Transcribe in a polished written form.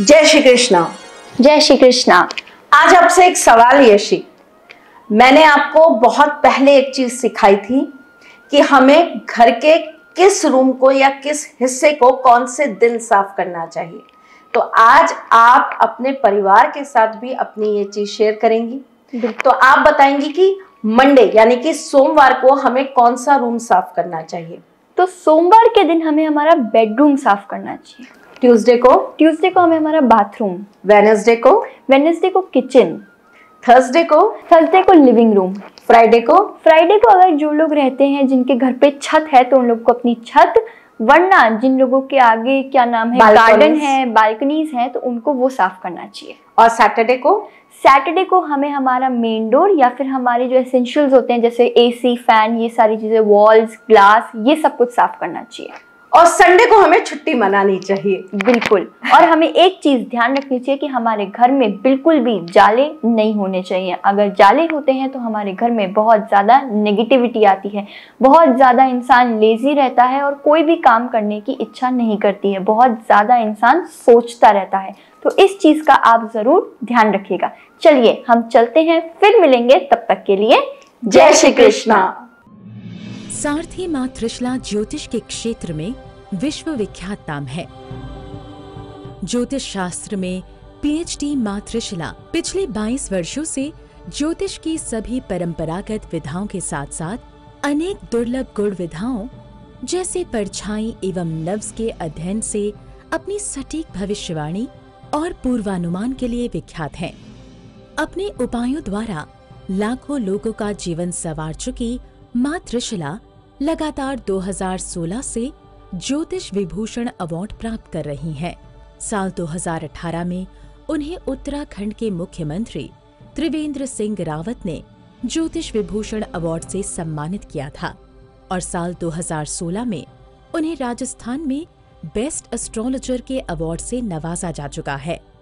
जय श्री कृष्णा। जय श्री कृष्णा। आज आपसे एक सवाल यशी, मैंने आपको बहुत पहले एक चीज सिखाई थी कि हमें घर के किस रूम को या किस हिस्से को कौन से दिन साफ करना चाहिए, तो आज आप अपने परिवार के साथ भी अपनी ये चीज शेयर करेंगी। तो आप बताएंगी कि मंडे यानी कि सोमवार को हमें कौन सा रूम साफ करना चाहिए। तो सोमवार के दिन हमें हमारा बेडरूम साफ करना चाहिए। ट्यूसडे को हमें हमारा बाथरूम, वेडनेसडे को किचन, थर्सडे को लिविंग रूम, फ्राइडे को अगर जो लोग रहते हैं जिनके घर पे छत है तो उन लोग को अपनी छत, वरना जिन लोगों के आगे क्या नाम है गार्डन है, बालकनीज हैं, तो उनको वो साफ करना चाहिए। और सैटरडे को हमें हमारा मेन डोर या फिर हमारे जो एसेंशियल्स होते हैं जैसे एसी, फैन, ये सारी चीजें, वॉल्स, ग्लास, ये सब कुछ साफ करना चाहिए। और संडे को हमें छुट्टी मनानी चाहिए। बिल्कुल। और हमें एक चीज ध्यान रखनी चाहिए कि हमारे घर में बिल्कुल भी जाले नहीं होने चाहिए। अगर जाले होते हैं तो हमारे घर में बहुत ज्यादा नेगेटिविटी आती है, बहुत ज्यादा इंसान लेजी रहता है और कोई भी काम करने की इच्छा नहीं करती है, बहुत ज्यादा इंसान सोचता रहता है। तो इस चीज का आप जरूर ध्यान रखिएगा। चलिए हम चलते हैं, फिर मिलेंगे, तब तक के लिए जय श्री कृष्णा। सारथी मातृशिला ज्योतिष के क्षेत्र में विश्व विख्यात नाम है। ज्योतिष शास्त्र में पीएचडी मातृशिला पिछले 22 वर्षों से ज्योतिष की सभी परंपरागत विधाओं के साथ साथ अनेक दुर्लभ गुण विधाओं जैसे परछाई एवं लफ्ज के अध्ययन से अपनी सटीक भविष्यवाणी और पूर्वानुमान के लिए विख्यात है। अपने उपायों द्वारा लाखों लोगों का जीवन संवार चुकी मातृशिला लगातार 2016 से ज्योतिष विभूषण अवार्ड प्राप्त कर रही हैं। साल 2018 में उन्हें उत्तराखंड के मुख्यमंत्री त्रिवेंद्र सिंह रावत ने ज्योतिष विभूषण अवार्ड से सम्मानित किया था और साल 2016 में उन्हें राजस्थान में बेस्ट एस्ट्रोलॉजर के अवार्ड से नवाजा जा चुका है।